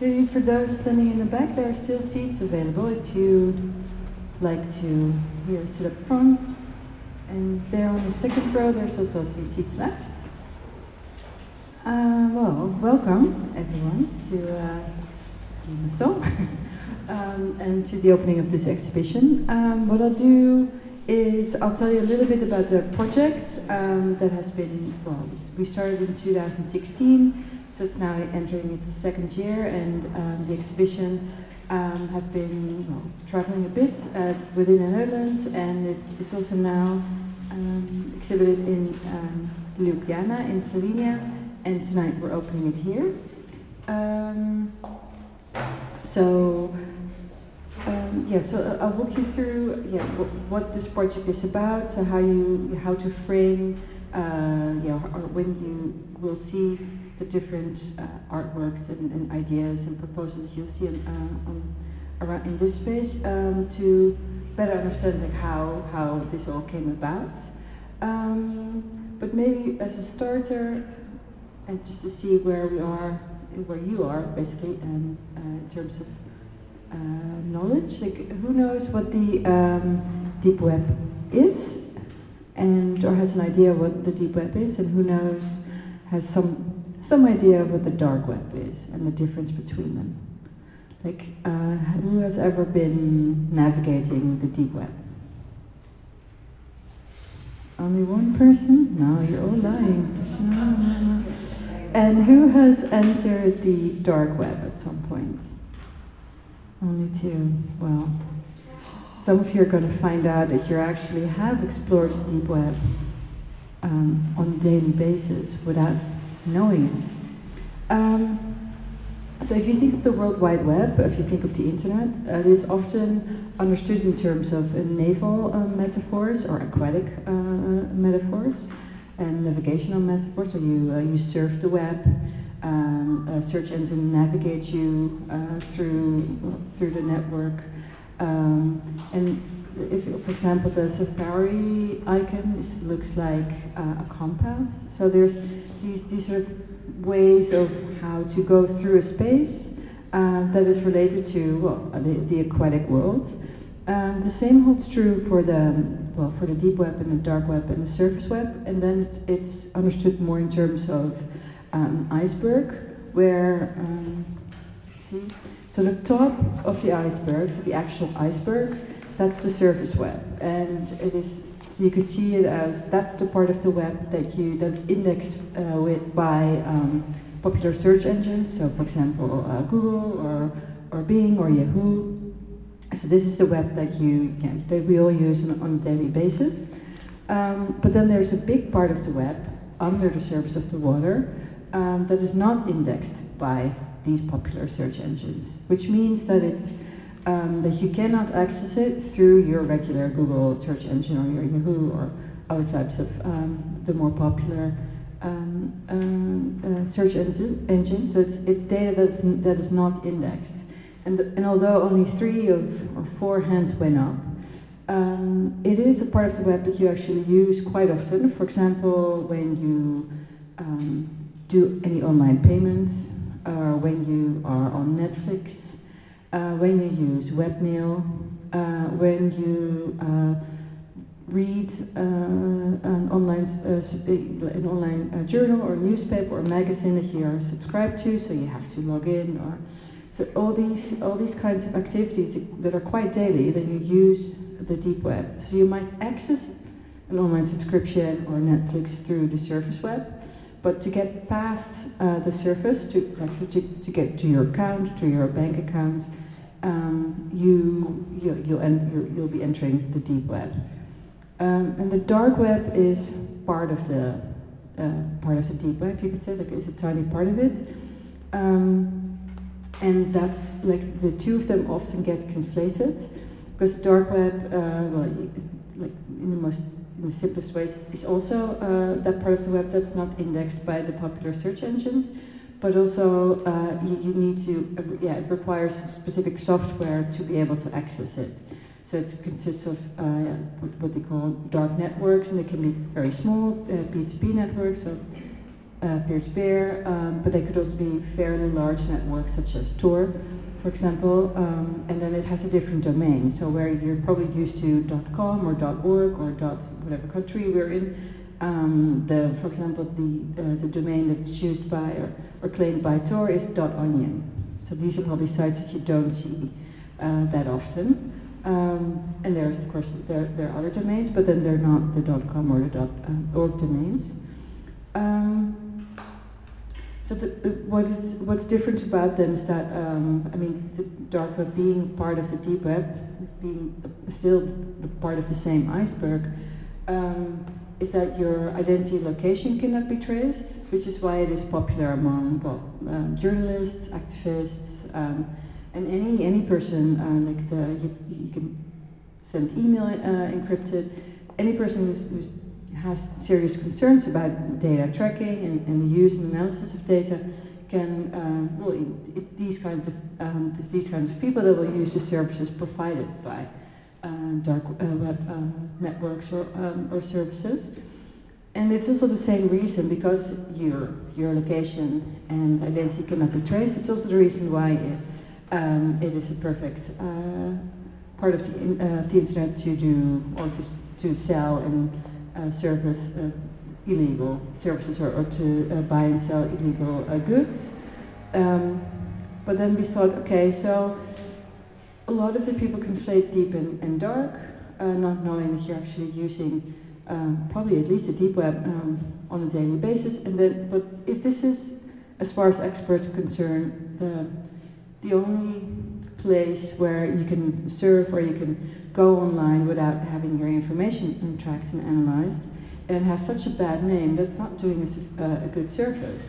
For those standing in the back, there are still seats available if you'd like to here sit up front. And there on the second row, there's also some seats left. Well, welcome everyone to and to the opening of this exhibition. What I'll do is I'll tell you a little bit about the project that has been, we started in 2016, so it's now entering its second year, and the exhibition has been traveling a bit within the Netherlands, and it is also now exhibited in Ljubljana in Slovenia, and tonight we're opening it here. So I'll walk you through what this project is about, so how to frame or when you will see the different artworks and ideas and proposals you'll see around in this space, to better understand how this all came about. But maybe as a starter, and just to see where we are, where you are basically, and in terms of knowledge, like who knows what the deep web is, and or has an idea what the deep web is, and who knows has some idea of what the dark web is and the difference between them. Like who has ever been navigating the deep web? Only one person? No, you're all lying. No. And who has entered the dark web at some point? Only two. Well, some of you are going to find out that you actually have explored the deep web on a daily basis without knowing it. So if you think of the World Wide Web, if you think of the internet, it is often understood in terms of naval metaphors or aquatic metaphors and navigational metaphors. So you surf the web. Search engine navigate you through the network, and if, for example, the Safari icon looks like a compass. So there's these sort of ways of how to go through a space that is related to the aquatic world. The same holds true for the deep web and the dark web and the surface web, and then it's understood more in terms of iceberg, where so the top of the iceberg, so the actual iceberg, that's the surface web, and it is, you could see it as that's the part of the web that's indexed by popular search engines, so for example Google or Bing or Yahoo. So this is the web that we all use on a daily basis, but then there's a big part of the web under the surface of the water that is not indexed by these popular search engines, which means that it's that you cannot access it through your regular Google search engine or your Yahoo or other types of the more popular search engines. So it's data that is not indexed, and although only four hands went up, it is a part of the web that you actually use quite often. For example, when you do any online payments, or when you are on Netflix, when you use webmail, when you read an online journal or newspaper or magazine that you are subscribed to, so you have to log in, or so all these kinds of activities that are quite daily, that you use the deep web. So you might access an online subscription or Netflix through the surface web, but to get past the surface, to get to your account, to your bank account, you'll be entering the deep web. And the dark web is part of the deep web, you could say, like it's a tiny part of it. And that's like the two of them often get conflated, because the dark web, like in the simplest ways, is also that part of the web that's not indexed by the popular search engines, but also you need to, it requires specific software to be able to access it. So it consists of what they call dark networks, and they can be very small, P2P networks, so peer-to-peer, but they could also be fairly large networks such as Tor, for example, and then it has a different domain. So where you're probably used to .com or .org or .whatever country we're in, for example, the domain that's used by or claimed by Tor is .onion. So these are probably sites that you don't see that often. And there's, of course, there are other domains, but then they're not the .com or the .org domains. So what's different about them is that, I mean, the dark web being part of the deep web, being still part of the same iceberg, is that your identity location cannot be traced, which is why it is popular among journalists, activists, and any person. You can send email encrypted. Any person who has serious concerns about data tracking and the use and analysis of data can. Well, it's these kinds of people that will use the services provided by dark web networks or services, and it's also the same reason, because your location and identity cannot be traced. It's also the reason why it is a perfect part of the internet to do or to sell and service illegal services or to buy and sell illegal goods. But then we thought, okay, so. A lot of the people conflate deep and dark, not knowing that you're actually using probably at least the deep web on a daily basis. And then, but if this is, as far as experts are concerned, the only place where you can surf or you can go online without having your information tracked and analyzed, and it has such a bad name, that's not doing us a good service.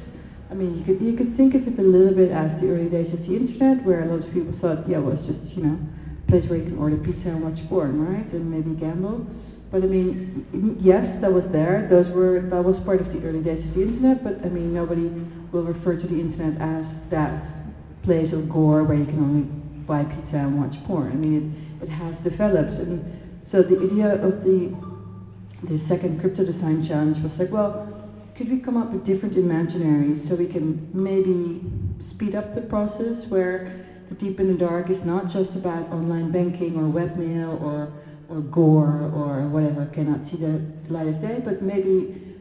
I mean, you could think of it a little bit as the early days of the internet, where a lot of people thought, yeah, well, it's just, you know, a place where you can order pizza and watch porn, right, and maybe gamble. But I mean, yes, that was there. That was part of the early days of the internet. But I mean, nobody will refer to the internet as that place of gore where you can only buy pizza and watch porn. I mean, it has developed, and so the idea of the second crypto design challenge was like, well. Could we come up with different imaginaries so we can maybe speed up the process where the deep in the dark is not just about online banking or webmail or gore or whatever, cannot see the light of day, but maybe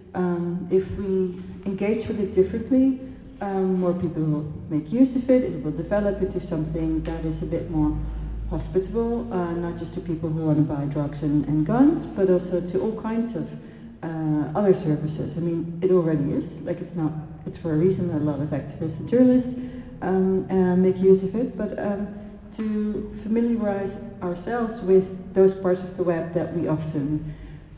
if we engage with it differently, more people will make use of it, it will develop into something that is a bit more hospitable, not just to people who want to buy drugs and guns, but also to all kinds of other services. I mean, it already is. Like, it's not. It's for a reason that a lot of activists and journalists make use of it. But to familiarize ourselves with those parts of the web that we often,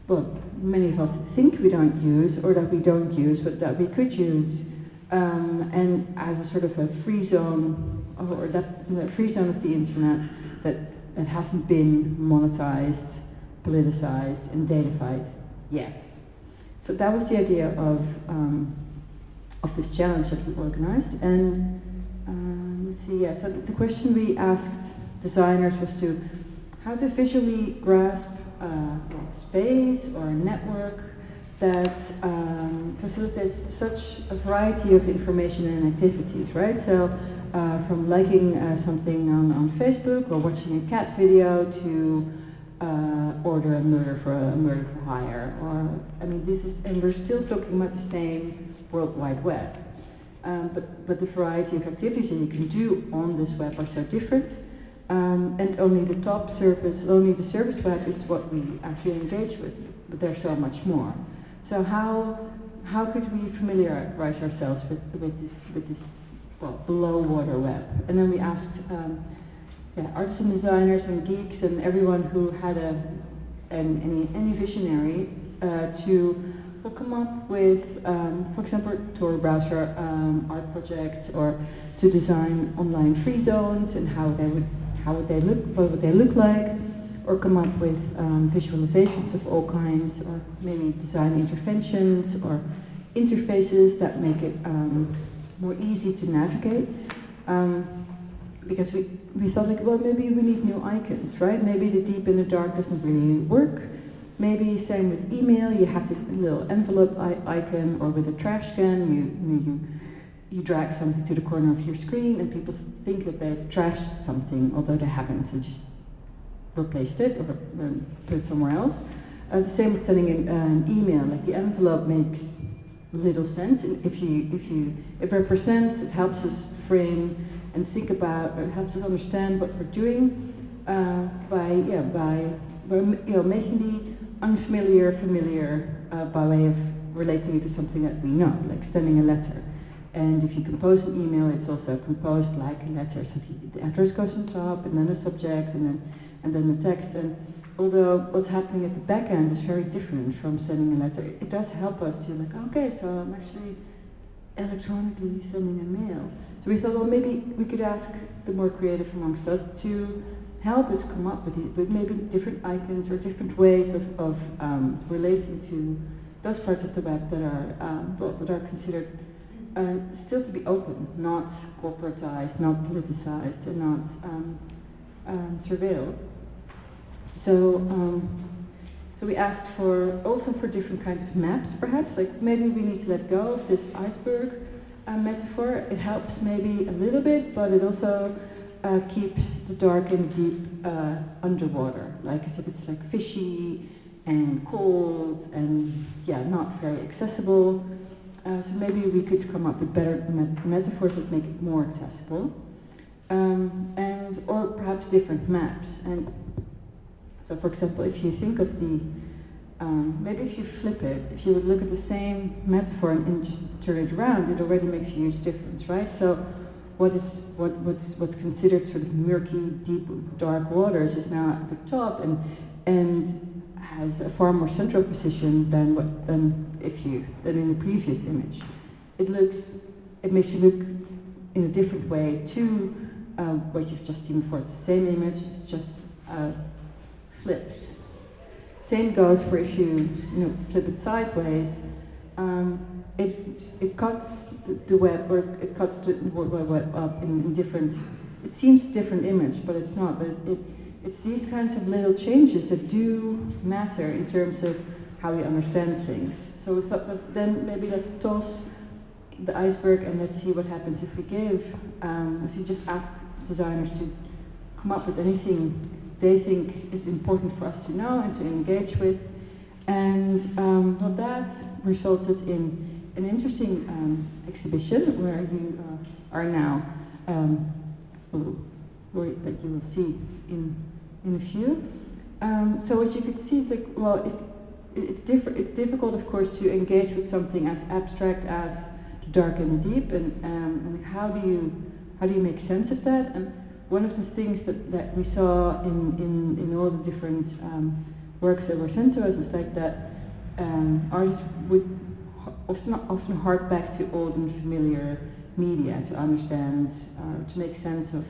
well, many of us think we don't use, or that we don't use, but that we could use, and as a sort of a free zone, or that free zone of the internet that hasn't been monetized, politicized, and datafied. Yes. So that was the idea of this challenge that we organized. And let's see, yeah, so the question we asked designers was how to visually grasp space or a network that facilitates such a variety of information and activities, right? So from liking something on Facebook or watching a cat video to order a murder for hire, or I mean, this is, and we're still talking about the same World Wide Web, but the variety of activities that you can do on this web are so different, and only the surface web is what we actually engage with, but there's so much more. So how could we familiarize ourselves with this well, below water web? And then we asked. Yeah, artists and designers and geeks and everyone who had any visionary to come up with, for example, Tor browser art projects, or to design online free zones and what would they look like, or come up with visualizations of all kinds, or maybe design interventions or interfaces that make it more easy to navigate. Because we thought, like, well, maybe we need new icons, right? Maybe the deep in the dark doesn't really work. Maybe same with email, you have this little envelope icon, or with a trash can, you drag something to the corner of your screen and people think that they've trashed something, although they haven't, they just replaced it or put it somewhere else. The same with sending an email, like the envelope makes little sense, and it represents, it helps us frame and think about, it helps us understand what we're doing by making the unfamiliar familiar by way of relating it to something that we know, like sending a letter. And if you compose an email, it's also composed like a letter, so the address goes on top, and then the subject, and then the text. And although what's happening at the back end is very different from sending a letter, it does help us to, like, okay, so I'm actually electronically sending a mail. So we thought, well, maybe we could ask the more creative amongst us to help us come up with maybe different icons or different ways of relating to those parts of the web that are considered still to be open, not corporatized, not politicized, and not surveilled. So, so we asked also for different kinds of maps, perhaps. Like, maybe we need to let go of this iceberg metaphor. It helps maybe a little bit, but it also keeps the dark and deep underwater. Like I said, it's like fishy and cold and, yeah, not very accessible. So maybe we could come up with better metaphors that make it more accessible, or perhaps different maps. And so, for example, if you think of the, maybe if you flip it, if you would look at the same metaphor and just turn it around, it already makes a huge difference, right? So what's considered sort of murky, deep, dark waters is now at the top and has a far more central position than in the previous image. It makes you look in a different way to what you've just seen before. It's the same image, it's just flipped. Same goes for if you flip it sideways. It cuts the web, or it cuts the web up in different. It seems different image, but it's not. But it's these kinds of little changes that do matter in terms of how we understand things. So we thought, but then maybe let's toss the iceberg and let's see what happens if we give. If you just ask designers to come up with anything they think is important for us to know and to engage with, and well, that resulted in an interesting exhibition where you are now, that you will see in a few. So what you could see is, like, well, it's difficult, of course, to engage with something as abstract as the dark and the deep, and how do you make sense of that? And one of the things that we saw in all the different works that were sent to us is, like, that artists would often hark back to old and familiar media to understand, to make sense of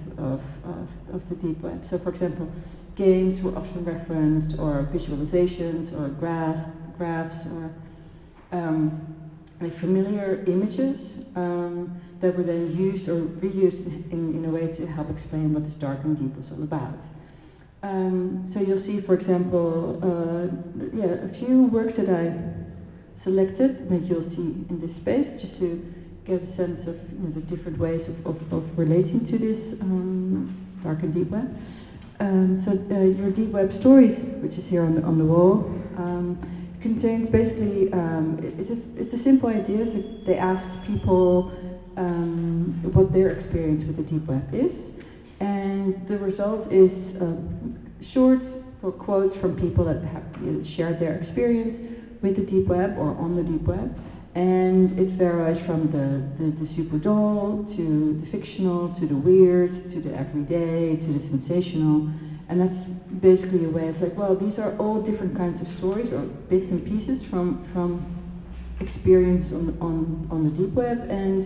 the deep web. So, for example, games were often referenced, or visualizations, or graphs, or like familiar images that were then used or reused in a way to help explain what this dark and deep was all about. So you'll see, for example, a few works that I selected, that you'll see in this space, just to get a sense of the different ways of relating to this dark and deep web. Your deep web stories, which is here on the wall, contains basically it's a simple idea. So they ask people what their experience with the deep web is, and the result is short quotes from people that have shared their experience with the deep web or on the deep web, and it varies from the super dull to the fictional to the weird to the everyday to the sensational. And that's basically a way of, like, well, these are all different kinds of stories or bits and pieces from experience on the deep web, and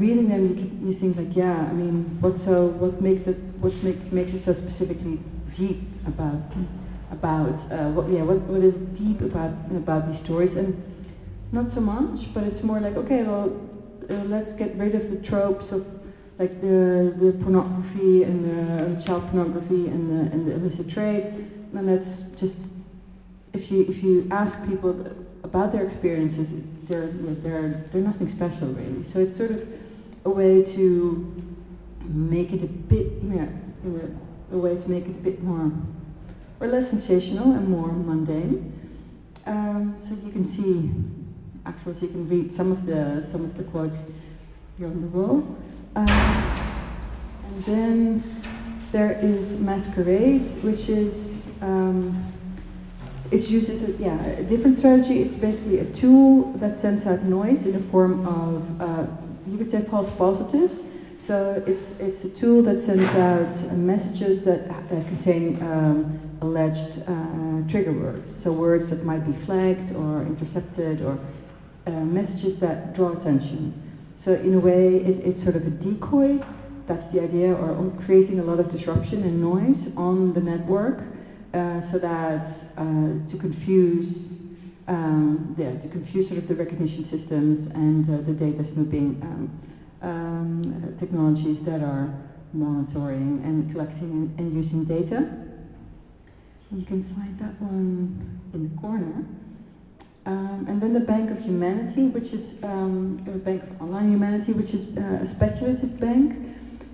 reading them you think, like, yeah, I mean, what makes it so specifically deep about what is deep about these stories? And not so much, but it's more like, okay, well, let's get rid of the tropes of, like, the pornography and the child pornography and the illicit trade, and let's just if you ask people about their experiences, they're nothing special really. So it's sort of a way to make it a bit, a way to make it a bit more or less sensational and more mundane. So you can see, afterwards you can read some of the quotes here on the wall. And then there is Masquerade, which is it uses a different strategy. It's basically a tool that sends out noise in the form of you could say false positives. So it's a tool that sends out messages that contain alleged trigger words. So words that might be flagged or intercepted, or messages that draw attention. So in a way, it's sort of a decoy. That's the idea, or creating a lot of disruption and noise on the network, so that to confuse sort of the recognition systems and the data snooping technologies that are monitoring and collecting and using data. You can find that one in the corner. And then the Bank of Humanity, which is a Bank of Online Humanity, which is a speculative bank.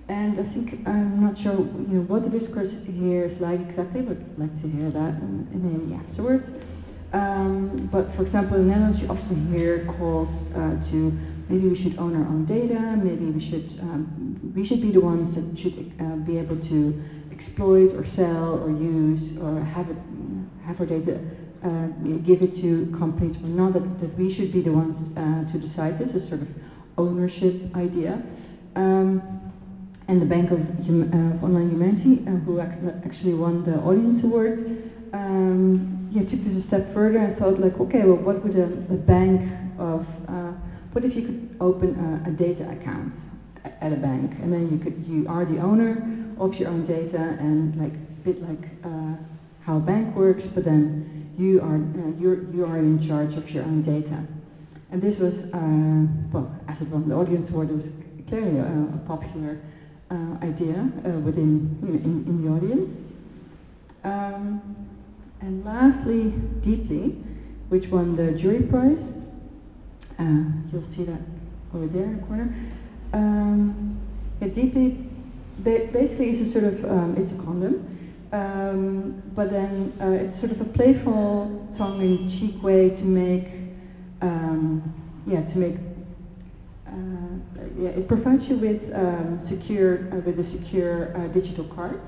And I think, I'm not sure what the discourse here is like exactly, but I'd like to hear that maybe afterwards. But for example, in the Netherlands, you often hear calls to maybe we should own our own data, maybe we should be the ones that should be able to exploit or sell or use or have our data, give it to companies or not, that we should be the ones to decide this, a sort of ownership idea. And the Bank of Online Humanity, who actually won the Audience Awards, took this a step further and thought, like, okay, well, what would a bank of, what if you could open a data account at a bank, and then you are the owner of your own data, and like a bit like how a bank works, but then you are in charge of your own data. And this was, as it won the Audience Award, it was clearly a popular idea within in the audience. And lastly, Deeply, which won the jury prize. You'll see that over there in the corner. Deeply basically is a sort of, it's a condom, but then it's sort of a playful, tongue-in-cheek way to make, it provides you with a secure digital card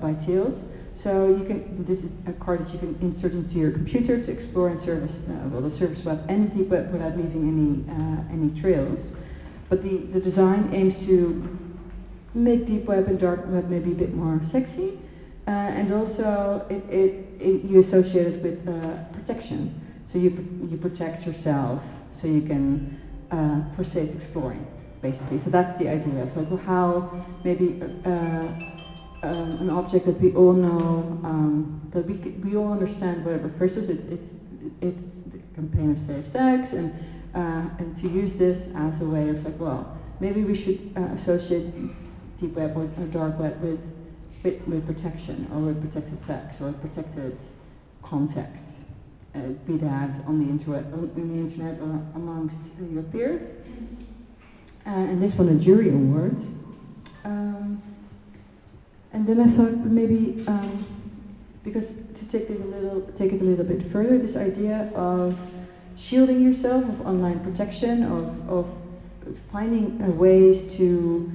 by Tails. So you can, this is a card that you can insert into your computer to explore and service the service web and the deep web without leaving any trails. But the design aims to make deep web and dark web maybe a bit more sexy, and also you associate it with protection. So you protect yourself, so you can for safe exploring, basically. So that's the idea of like how maybe an object that we all know, that we all understand what it refers to. It's the campaign of safe sex, and to use this as a way of like, well, maybe we should associate deep web or dark web with protection, or with protected sex, or protected contacts. Be that on the internet or amongst your peers. And this won a jury award. And then I thought maybe, because to take it a little bit further, this idea of shielding yourself, of online protection, of finding ways to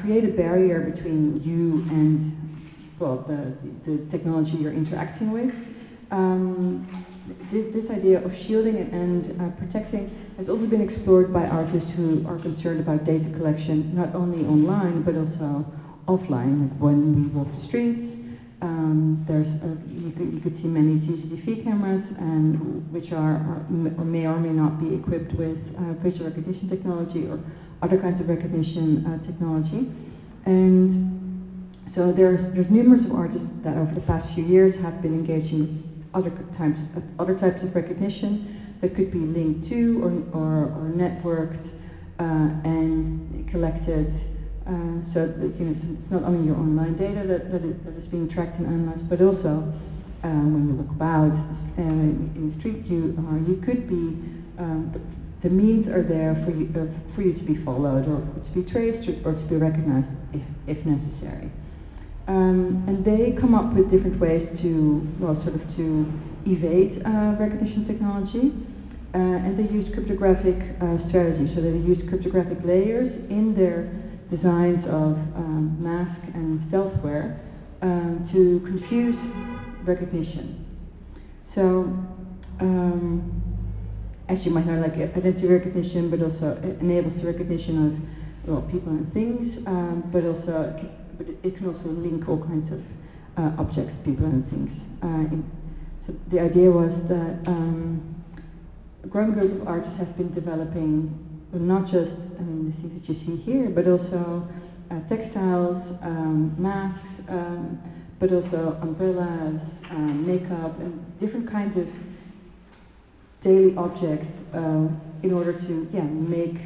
create a barrier between you and, well, the technology you're interacting with. This idea of shielding and protecting has also been explored by artists who are concerned about data collection, not only online, but also offline. Like when we walk the streets, you could see many CCTV cameras, and which may or may not be equipped with facial recognition technology or other kinds of recognition technology. And so there's numerous of artists that over the past few years have been engaging with other types of recognition that could be linked to or networked and collected. So it's not only your online data that is being tracked and analyzed, but also when you look about in Street View, you could be, the means are there for you to be followed or to be traced or to be recognized if necessary. And they come up with different ways to, well, sort of to evade recognition technology. And they use cryptographic strategies. So they use cryptographic layers in their designs of mask and stealthware to confuse recognition. So, as you might know, like identity recognition, but also it enables the recognition of, well, people and things, but also it can also link all kinds of objects, people and things. So the idea was that a growing group of artists have been developing not just the things that you see here, but also textiles, masks, but also umbrellas, makeup, and different kinds of daily objects in order to make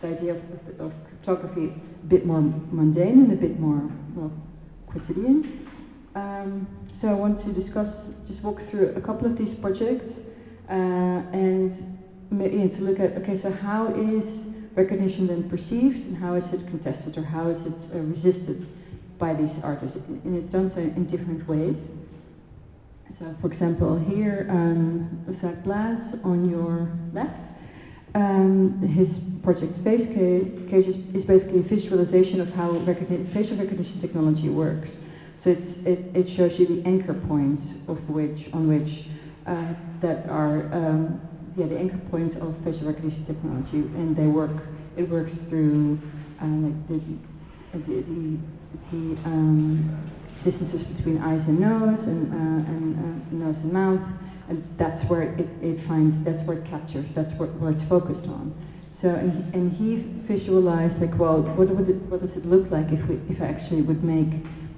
the idea of cryptography a bit more mundane and a bit more, well, quotidian. So I want to discuss, just walk through a couple of these projects and maybe to look at, okay, so how is recognition then perceived and how is it contested or how is it resisted by these artists? And it's done so in different ways. So, for example, here, Zach Blas on your left, his project Face Cage is basically a visualization of how facial recognition technology works. So it shows you the anchor points the anchor points of facial recognition technology, and they work. It works through distances between eyes and nose, and nose and mouth, and that's where it finds, that's where it captures, that's where it's focused on. So, and he visualized, like, well, what does it look like if I actually would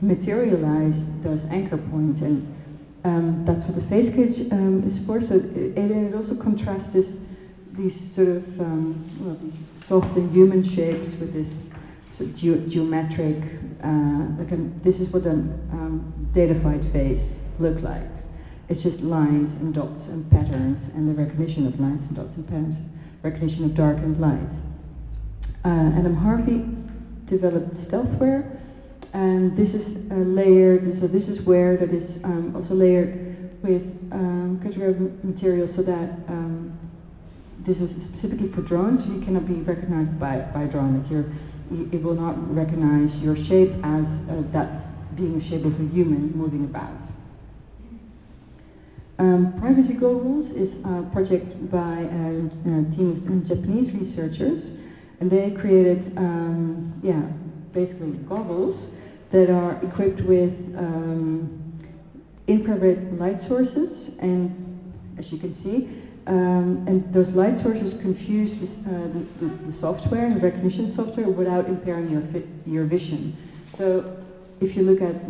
materialize those anchor points, and that's what the Face Cage is for. So it also contrasts these sort of soft and human shapes with this sort of geometric. This is what a datafied face look like. It's just lines and dots and patterns, and the recognition of lines and dots and patterns, recognition of dark and light. Adam Harvey developed stealthware, and this is layered. So this is where that is also layered with cryptographic materials, so that this was specifically for drones. So you cannot be recognized by a drone. Like it will not recognize your shape as that being the shape of a human moving about. Privacy Goals is a project by a team of Japanese researchers, and they created, basically goggles that are equipped with infrared light sources, and as you can see, and those light sources confuse the software and recognition software without impairing your vision. So, if you look at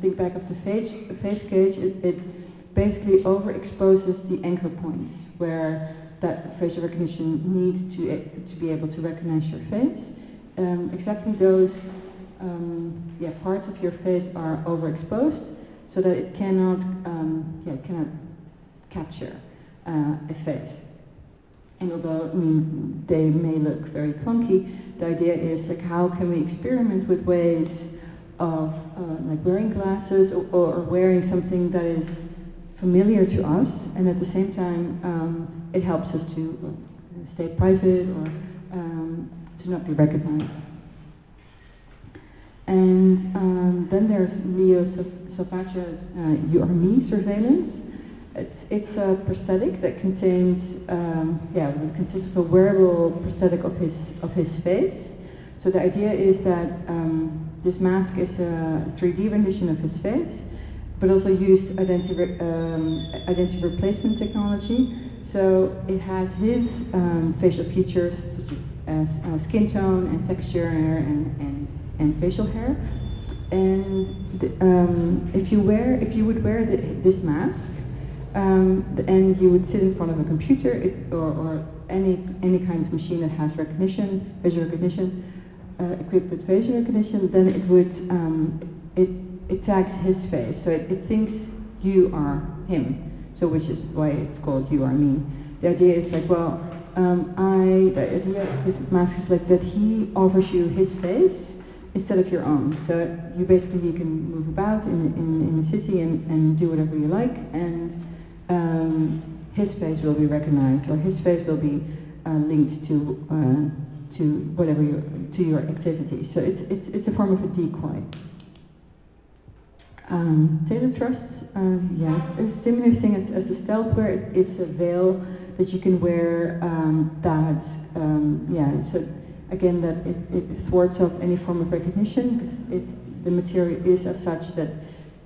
think back of the Face Cage, it basically overexposes the anchor points where that facial recognition needs to be able to recognize your face. Exactly those parts of your face are overexposed, so that it cannot capture a face. And although they may look very clunky, the idea is, like, how can we experiment with ways of like wearing glasses or wearing something that is familiar to us, and at the same time it helps us to stay private or to not be recognized. And then there's Leo Zapatistas' You Are Me surveillance. It's a prosthetic that contains, it consists of a wearable prosthetic of his face. So the idea is that this mask is a 3D rendition of his face, but also used identity replacement technology. So it has his facial features, such as skin tone and texture and facial hair. And if you would wear this mask, and you would sit in front of a computer or any kind of machine that has recognition, facial recognition, equipped with facial recognition, then it tags his face. So it thinks you are him. So which is why it's called You Are Me. The idea is like, well, this mask is like that he offers you his face instead of your own. So you basically can move about in the city and do whatever you like, and his face will be recognized, or his face will be linked to whatever to your activity. So it's a form of a decoy. Data Trust, yes, it's a similar thing as the stealth, where it's a veil that you can wear so again, that it thwarts off any form of recognition, because the material is as such that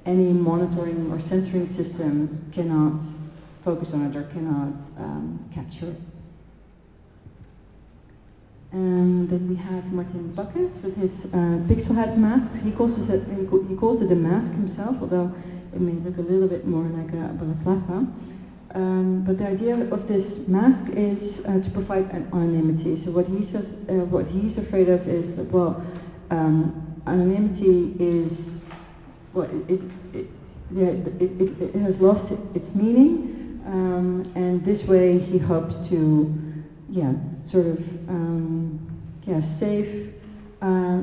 any monitoring or censoring system cannot focus on it or cannot capture it. And then we have Martin Buckus with his Pixelhead mask. He calls it a mask himself, although it may look a little bit more like a balaclava. But the idea of this mask is to provide an anonymity. So what he says, what he's afraid of is that, well, anonymity is, well, it has lost its meaning, and this way he hopes to, save,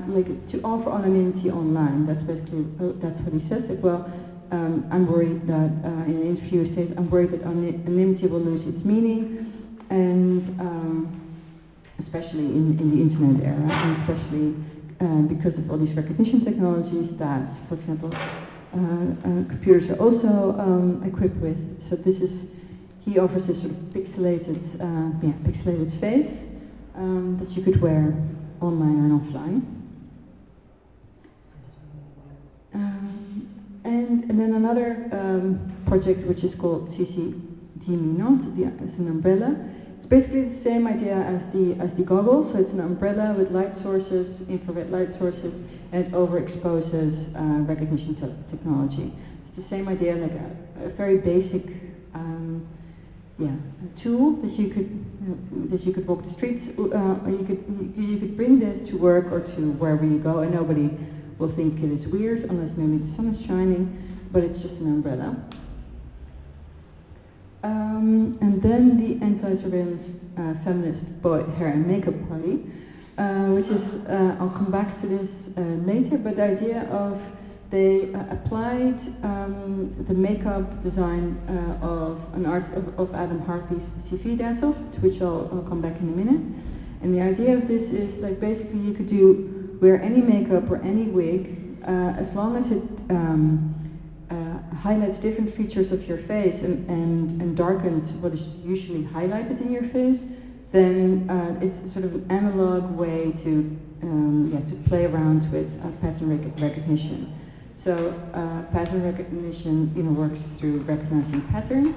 like to offer anonymity online. That's basically that's what he says. Like, well, I'm worried that in an interview he says, I'm worried that anonymity will lose its meaning, and especially in the internet era, and especially because of all these recognition technologies that, for example, computers are also equipped with. So this is, he offers this sort of pixelated face that you could wear online and offline. And then another project, which is called CC Diminot, it's an umbrella. It's basically the same idea as the goggles. So it's an umbrella with light sources, infrared light sources, and it overexposes recognition technology. It's the same idea, like a very basic a tool that you could walk the streets. You could bring this to work or to wherever you go, and nobody will think it is weird, unless maybe the sun is shining. But it's just an umbrella. And then the anti-surveillance feminist boy hair and makeup party, which is I'll come back to this later. But the idea of they applied the makeup design of an art of Adam Harvey's CV Dazzle, to which I'll come back in a minute. And the idea of this is like basically you could wear any makeup or any wig as long as it highlights different features of your face and darkens what is usually highlighted in your face. Then it's sort of an analog way to play around with pattern recognition. So pattern recognition, works through recognizing patterns,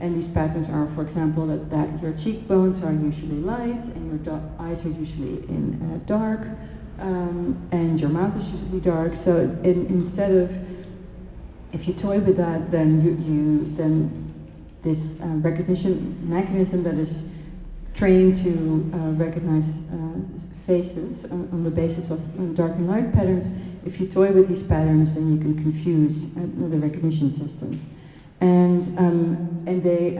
and these patterns are, for example, that your cheekbones are usually light, and your eyes are usually in dark, and your mouth is usually dark. So instead of, if you toy with that, then this recognition mechanism that is trained to recognize faces on the basis of dark and light patterns. If you toy with these patterns, then you can confuse the recognition systems. And they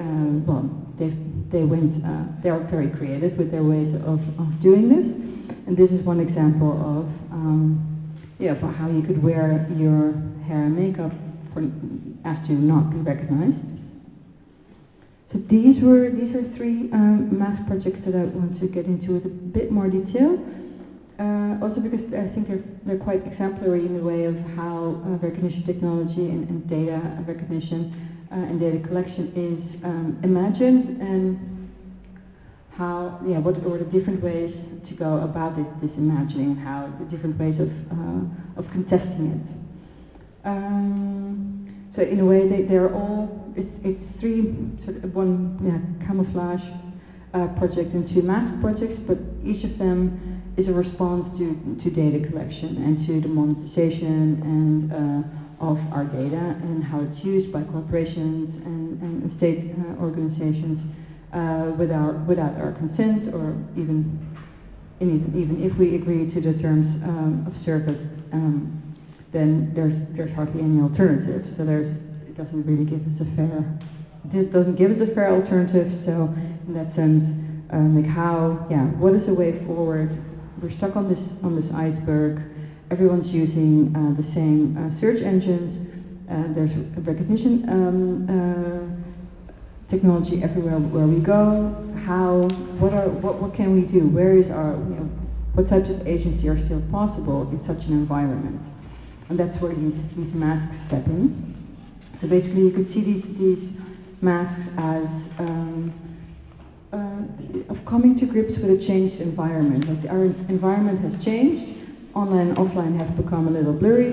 are very creative with their ways of doing this. And this is one example of for how you could wear your hair and makeup as to not be recognized. So these are three mask projects that I want to get into with a bit more detail. Also because I think they're quite exemplary in the way of how recognition technology and data recognition and data collection is imagined, and how what are the different ways to go about this imagining, and how the different ways of contesting it. So in a way they're all. It's three, sort of one camouflage project and two mask projects, but each of them is a response to data collection and to the monetization and of our data, and how it's used by corporations and state organizations without our consent, or even if we agree to the terms of service, then there's hardly any alternative. So there's doesn't really give us a fair, alternative. So in that sense, what is the way forward? We're stuck on this iceberg. Everyone's using the same search engines. There's recognition technology everywhere where we go. What can we do? Where is our, what types of agency are still possible in such an environment? And that's where these masks step in. So basically, you could see these masks as of coming to grips with a changed environment. Like our environment has changed. Online and offline have become a little blurry.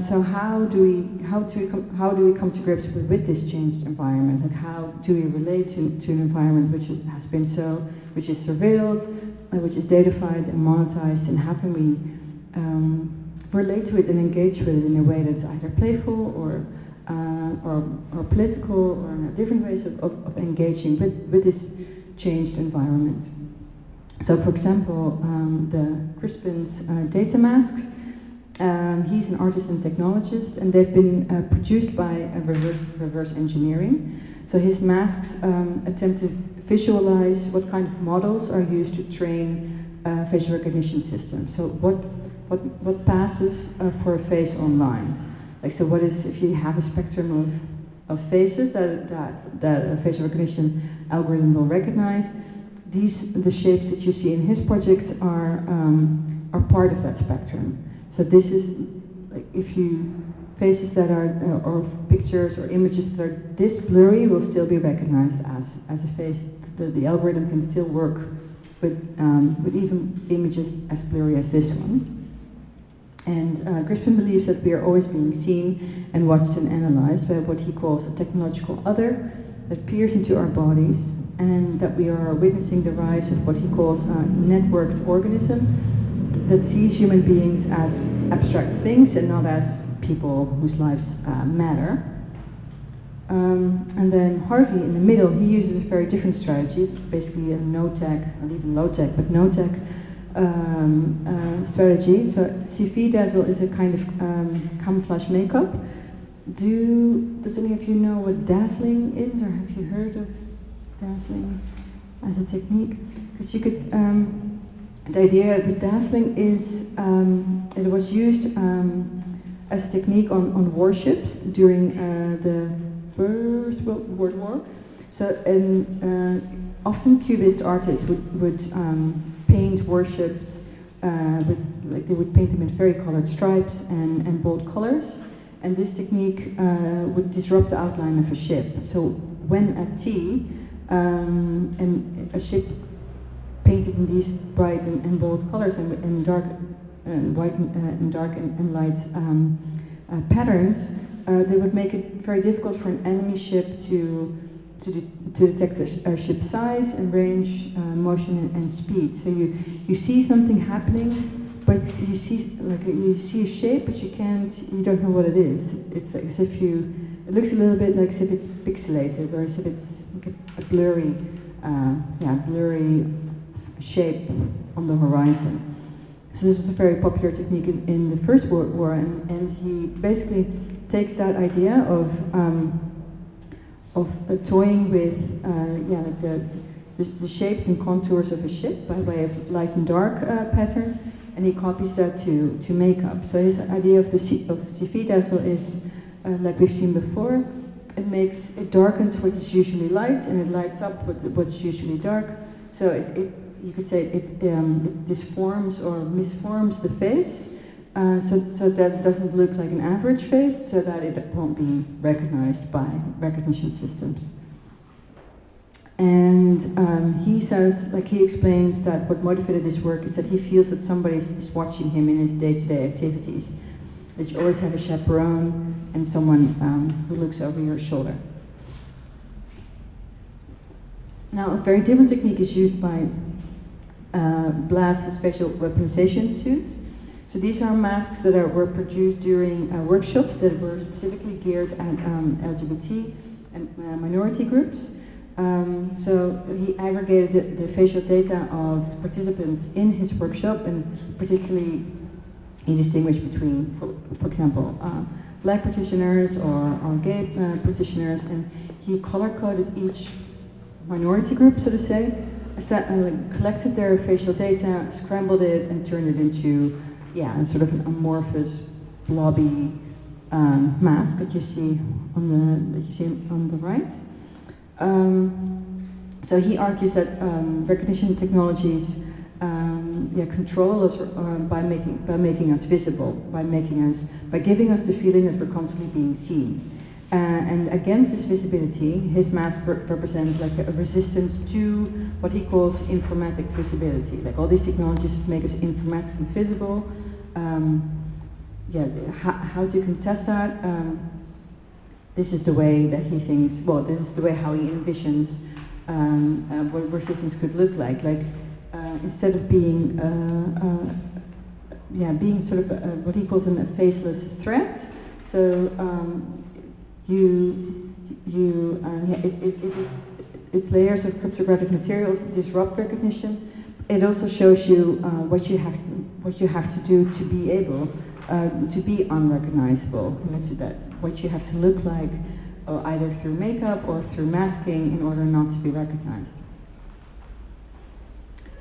So how do we come to grips with this changed environment? Like how do we relate to an environment which has been which is surveilled, which is datafied and monetized, and how can we relate to it and engage with it in a way that's either playful or political, or different ways of engaging with this changed environment? So, for example, the Crispin's data masks. He's an artist and technologist, and they've been produced by reverse engineering. So his masks attempt to visualize what kind of models are used to train facial recognition systems. So what passes for a face online? Like, so what is, if you have a spectrum of faces that a facial recognition algorithm will recognize? The shapes that you see in his projects are part of that spectrum. So this is, like, if you, faces that are, or pictures or images that are this blurry will still be recognized as a face. The algorithm can still work with even images as blurry as this one. And Crispin believes that we are always being seen and watched and analyzed by what he calls a technological other that peers into our bodies, and that we are witnessing the rise of what he calls a networked organism that sees human beings as abstract things and not as people whose lives matter. And then Harvey, in the middle, he uses a very different strategy. It's basically a no-tech, not even low-tech, but no-tech strategy. So CV Dazzle is a kind of camouflage makeup. Does any of you know what dazzling is, or have you heard of dazzling as a technique? Because you could. The idea with dazzling is it was used as a technique on warships during the First World War. So, and often Cubist artists would paint warships they would paint them in varicolored stripes and bold colors. And this technique would disrupt the outline of a ship. So, when at sea, and a ship painted in these bright and bold colors and dark and white and dark and light patterns, they would make it very difficult for an enemy ship to detect a ship's size and range, motion and speed. So you see something happening, but you see a shape, but you don't know what it is. It's like as if it looks a little bit like as if it's pixelated or as if it's like a blurry blurry shape on the horizon. So this was a very popular technique in the First World War, and he basically takes that idea of toying with the shapes and contours of a ship by way of light and dark patterns, and he copies that to makeup. So his idea of the CV Dazzle is like we've seen before. It darkens what is usually light, and it lights up what's usually dark. So you could say it disforms or misforms the face, so that it doesn't look like an average face, so that it won't be recognized by recognition systems. And he says, like he explains that what motivated this work is that he feels that somebody is watching him in his day-to-day activities, that you always have a chaperone and someone who looks over your shoulder. Now, a very different technique is used by Blas' facial weaponization suits. So these are masks that were produced during workshops that were specifically geared at LGBT and minority groups. So he aggregated the facial data of the participants in his workshop, and particularly he distinguished between, for example, black practitioners or gay practitioners, and he color-coded each minority group, so to say, collected their facial data, scrambled it, and turned it into, yeah, sort of an amorphous, blobby mask that you see on the right. So he argues that recognition technologies control us by making us visible, by giving us the feeling that we're constantly being seen. And against this visibility, his mask represents like a resistance to what he calls informatic visibility. Like all these technologies make us informatically visible. How to contest that? This is the way that he thinks. Well, this is the way how he envisions what resistance could look like. Like instead of being, being sort of what he calls a faceless threat. So. It's layers of cryptographic materials disrupt recognition. It also shows you what you have to do to be able to be unrecognizable. Let's do that. What you have to look like, or either through makeup or through masking, in order not to be recognized.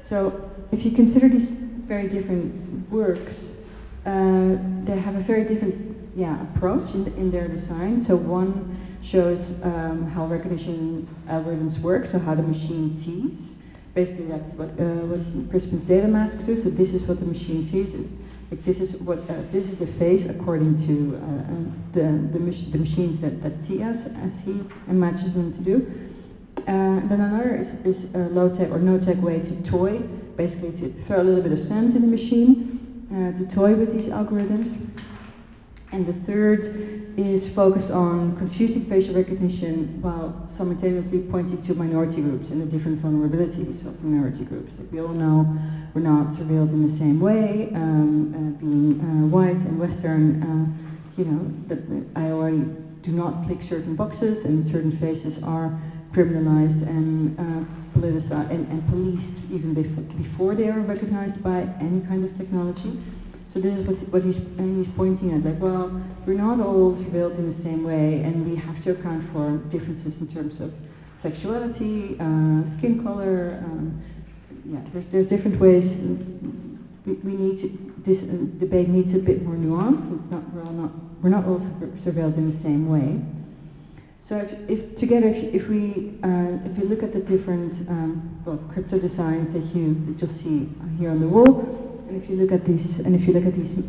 So, if you consider these very different works, they have a very different approach in their design. So one shows how recognition algorithms work, so how the machine sees. Basically, that's what Crispin's data mask do. So this is what the machine sees. Like this is what this is a face according to the machines that see us, as he imagines them to do. Then another is a low-tech or no-tech way to toy, basically to throw a little bit of sand in the machine to toy with these algorithms. And the third is focused on confusing facial recognition while simultaneously pointing to minority groups and the different vulnerabilities of minority groups. Like we all know, we're not surveilled in the same way. Being white and Western, I already do not click certain boxes, and certain faces are criminalized and politicized and policed even before they are recognized by any kind of technology. So this is what he's pointing at, like, well, we're not all surveilled in the same way, and we have to account for differences in terms of sexuality, skin color. There's different ways. We need to, this debate needs a bit more nuance. It's not we're not all surveilled in the same way. So if we look at the different crypto designs that you'll see here on the wall. And if you look at these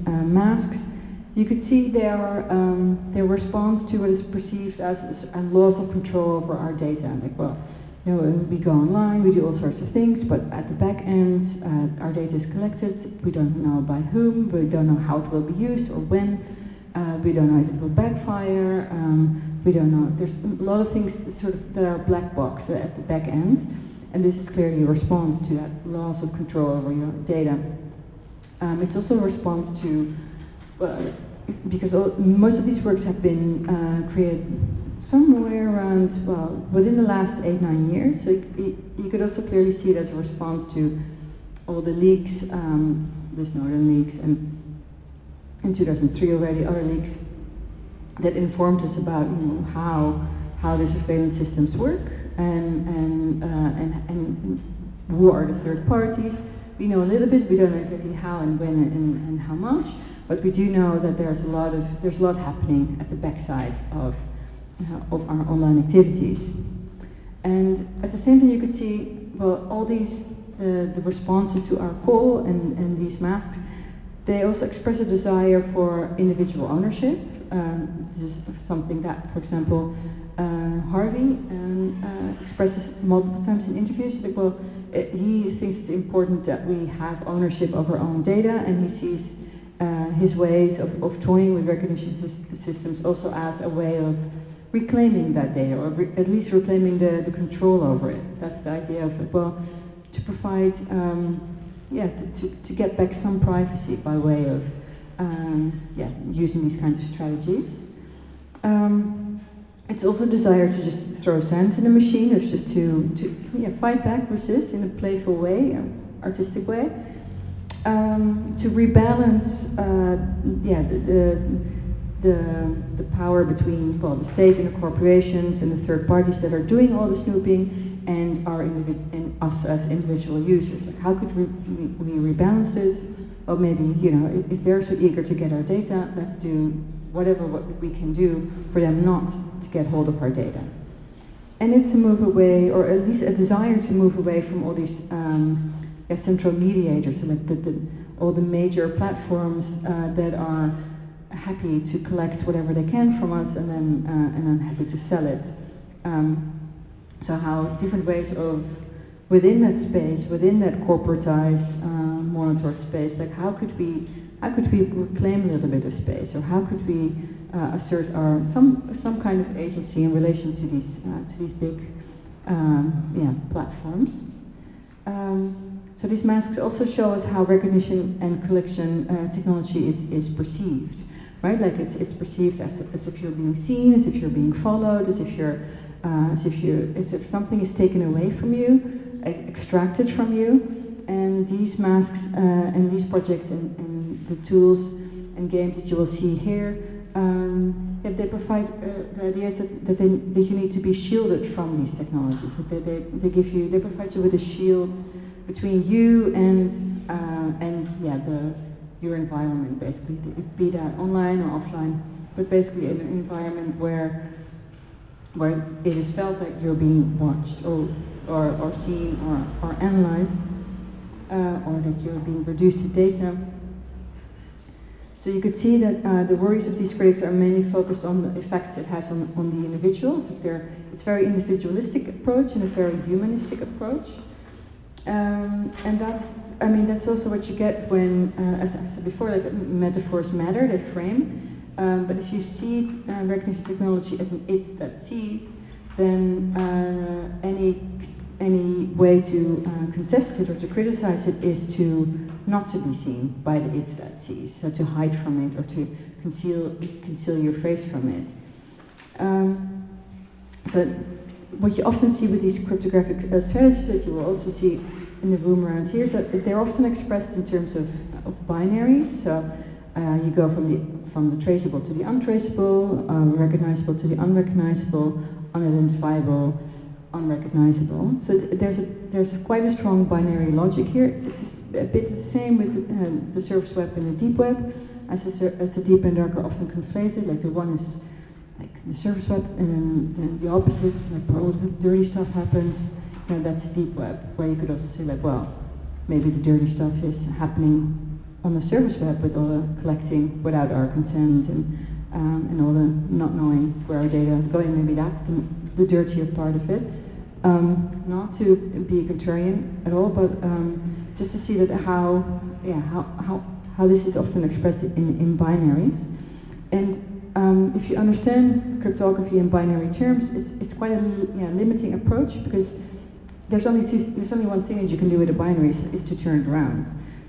masks, you could see their response to what is perceived as a loss of control over our data. Like, well, you know, we go online, we do all sorts of things, but at the back end, our data is collected. We don't know by whom, we don't know how it will be used or when. We don't know if it will backfire. We don't know. There's a lot of things that are black box at the back end, and this is clearly a response to that loss of control over your data. It's also a response to, because most of these works have been created somewhere around, within the last 8–9 years. So you could also clearly see it as a response to all the leaks, the Snowden leaks, and in 2003 already other leaks that informed us about how the surveillance systems work and who are the third parties. We know a little bit. We don't know exactly how and when and how much, but we do know that there's a lot happening at the backside of our online activities. And at the same time, you could see all these the responses to our call and these masks. They also express a desire for individual ownership. This is something that, for example, Harvey expresses multiple times in interviews. He thinks it's important that we have ownership of our own data, and he sees his ways of toying with recognition systems also as a way of reclaiming that data, or at least reclaiming the control over it. That's the idea of it. To provide, to get back some privacy by way of using these kinds of strategies. It's also a desire to just throw sand in the machine, it's just to fight back, resist in a playful way, artistic way, to rebalance the power between, well, the state and the corporations and the third parties that are doing all the snooping and our and us as individual users. Like, how could we rebalance this? Or maybe, you know, if they're so eager to get our data, let's do whatever we can do for them not to get hold of our data. And it's a move away, or at least a desire to move away from all these central mediators, so like all the major platforms that are happy to collect whatever they can from us and then happy to sell it. So how different ways of, within that space, within that corporatized monitor space, like how could we reclaim a little bit of space, or how could we assert our some kind of agency in relation to these big platforms. So these masks also show us how recognition and collection technology is perceived, right? Like it's perceived as if you're being seen, as if you're being followed, as if something is taken away from you, extracted from you. And these masks and these projects and the tools and games that you will see here, they provide the ideas that you need to be shielded from these technologies. That they provide you with a shield between you and your environment, basically, be that online or offline, but basically an environment where it is felt that you're being watched or seen or analyzed, or that you're being reduced to data. So you could see that the worries of these critics are mainly focused on the effects it has on the individuals. It's a very individualistic approach and a very humanistic approach. And that's also what you get when, as I said before, like metaphors matter, they frame. But if you see recognition technology as an it that sees, then any way to contest it or to criticize it is to not to be seen by the it that sees, so to hide from it or to conceal your face from it. So what you often see with these cryptographic strategies that you will also see in the room around here is that they're often expressed in terms of binaries. So you go from the traceable to the untraceable, recognizable to the unrecognizable, unidentifiable, unrecognizable. So there's quite a strong binary logic here. It's a bit the same with the surface web and the deep web, as the deep and dark are often conflated. Like the one is like the surface web, and then the opposite, like where all the dirty stuff happens. You know, that's deep web. Where you could also say like, well, maybe the dirty stuff is happening on the surface web with all the collecting without our consent and all the not knowing where our data is going. Maybe that's the dirtier part of it. Not to be a contrarian at all, but just to see that how this is often expressed in binaries. And if you understand cryptography in binary terms, it's quite a limiting approach, because there's only one thing that you can do with a binary is to turn it around.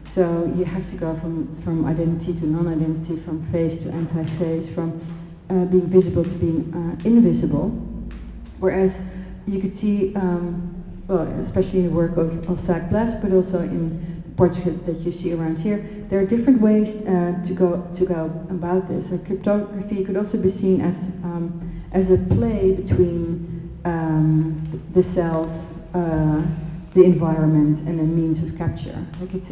So you have to go from identity to non-identity, from face to anti-face, from being visible to being invisible. Whereas you could see, especially in the work of Zach Blas, but also in the portrait that you see around here, there are different ways to go about this. And cryptography could also be seen as a play between the self, the environment, and the means of capture. Like it's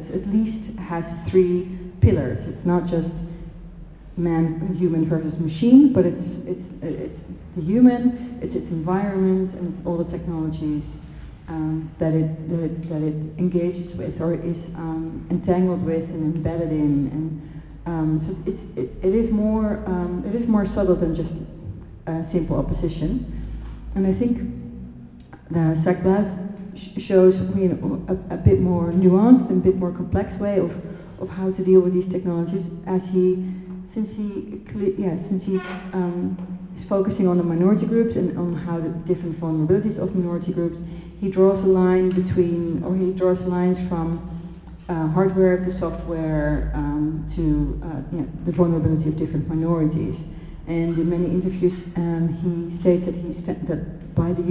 at least has three pillars. It's not just human versus machine, but it's the human, it's its environment, and it's all the technologies that it engages with or is entangled with and embedded in, and so it is more subtle than just a simple opposition. And I think the Zach Blas shows a bit more nuanced and a bit more complex way of how to deal with these technologies, since he is focusing on the minority groups and on how the different vulnerabilities of minority groups. He draws a line he draws lines from hardware to software to the vulnerability of different minorities. And in many interviews, he states that by the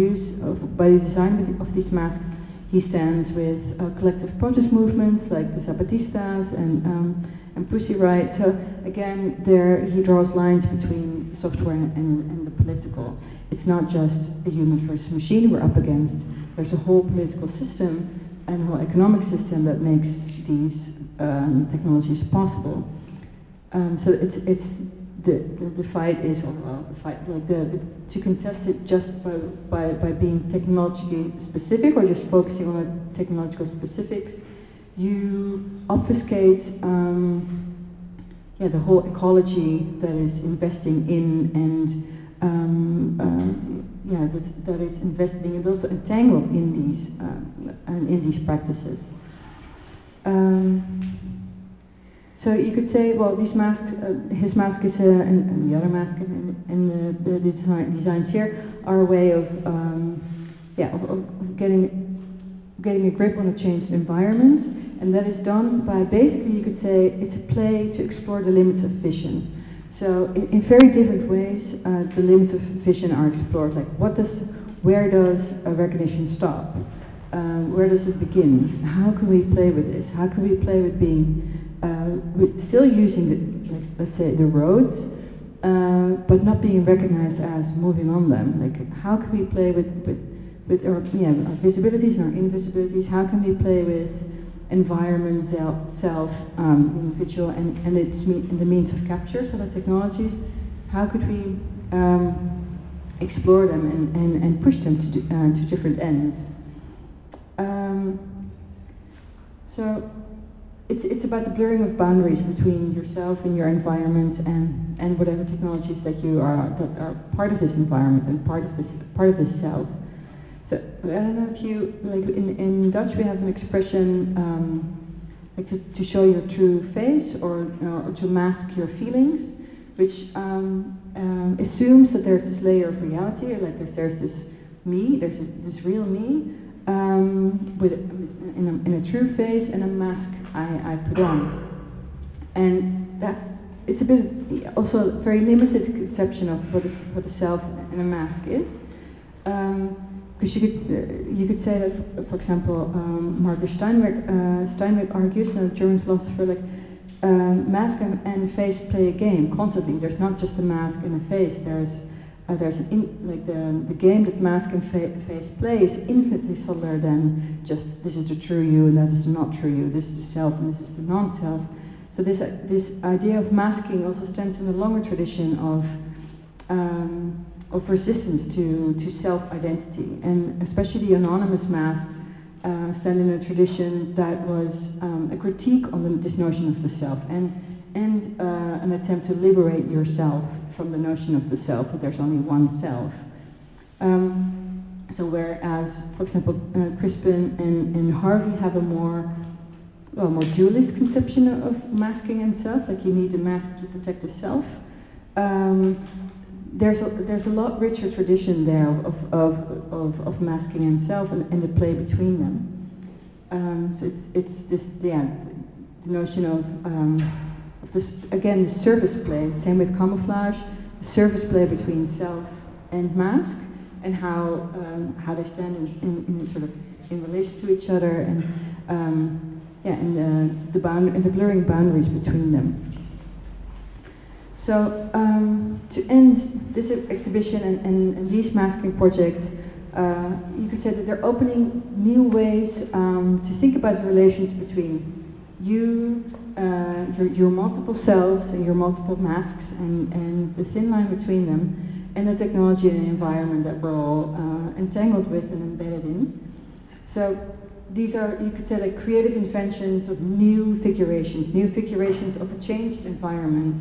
design of these masks, He stands with collective protest movements like the Zapatistas and Pussy Riot. So again, there he draws lines between software and the political. It's not just a human versus machine we're up against. There's a whole political system and a whole economic system that makes these technologies possible. So it's the fight is, or well, the fight like the to contest it just by being technology specific or just focusing on the technological specifics, you obfuscate the whole ecology that is investing in and that is investing and also entangled in these practices. So you could say, well, these masks, his mask is, and the other mask, and the designs here are a way of getting a grip on a changed environment, and that is done by basically, you could say, it's a play to explore the limits of vision. So in very different ways, the limits of vision are explored. Like, where does recognition stop? Where does it begin? How can we play with this? How can we play with being? We're still using, the roads, but not being recognized as moving on them. Like, how can we play with our visibilities and our invisibilities? How can we play with environment, self, individual, and the means of capture? So the technologies, how could we explore them and push them to different ends? So. It's about the blurring of boundaries between yourself and your environment and whatever technologies that are part of this environment and part of this self. So I don't know if you like in Dutch we have an expression like to show your true face or to mask your feelings, which assumes that there's this layer of reality, or like there's this me, there's this real me. In a true face and a mask I put on, and it's a bit also a very limited conception of what a self and a mask is, because you could say that, for example, Marcus Steinweg argues, a German philosopher, like mask and face play a game constantly. There's not just a mask and a face. There's the game that mask and face play is infinitely subtler than just this is the true you and that is the not true you, this is the self and this is the non-self. So this idea of masking also stems in a longer tradition of resistance to self-identity, and especially the anonymous masks stand in a tradition that was a critique on this notion of the self and an attempt to liberate yourself from the notion of the self, that there's only one self. So whereas, for example, Crispin and Harvey have a more dualist conception of masking and self, like you need a mask to protect the self, there's a lot richer tradition there of masking and self and the play between them. So it's this, the notion of, the surface play, same with camouflage, the surface play between self and mask, and how they stand in sort of in relation to each other, and the blurring boundaries between them. So to end this exhibition and these masking projects, you could say that they're opening new ways to think about the relations between you, your multiple selves and your multiple masks and the thin line between them, and the technology and environment that we're all entangled with and embedded in. So these are, you could say, like creative inventions of new figurations of a changed environment,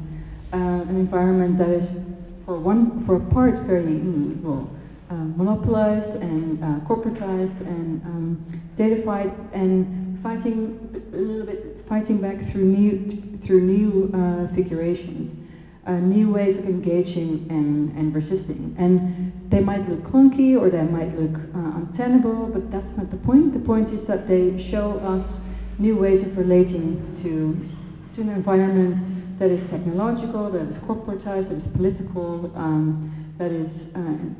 an environment that is for a part very monopolized and corporatized and datafied, and fighting back through new figurations, new ways of engaging and resisting. And they might look clunky or they might look untenable, but that's not the point. The point is that they show us new ways of relating to an environment that is technological, that is corporatized, that is political, that is,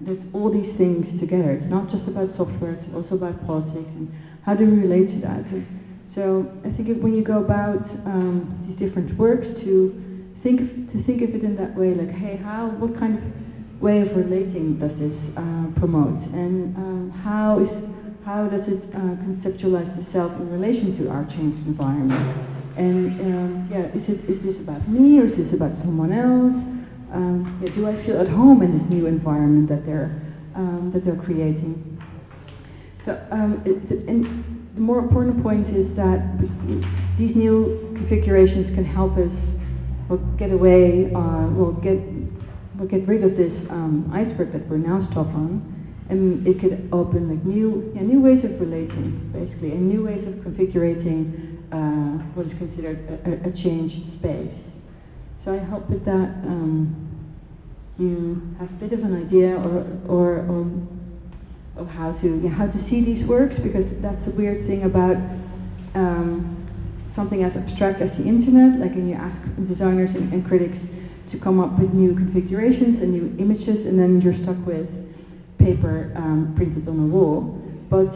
it's all these things together. It's not just about software, it's also about politics, and how do we relate to that? And so I think if, when you go about these different works, to think of it in that way, like, hey, what kind of way of relating does this promote? And how does it conceptualize the self in relation to our changed environment? And is this about me, or is this about someone else? Do I feel at home in this new environment that they're creating? So the more important point is that these new configurations can help us get rid of this iceberg that we're now stuck on, and it could open like new ways of relating, basically, and new ways of configurating what is considered a changed space. So I hope with that you have a bit of an idea of how to see these works, because that's the weird thing about something as abstract as the internet. Like, and you ask designers and critics to come up with new configurations and new images, and then you're stuck with paper printed on a wall. But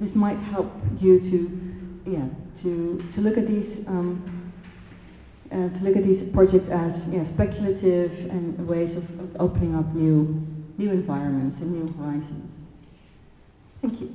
this might help you to look at these projects as speculative and ways of opening up new environments and new horizons. Thank you.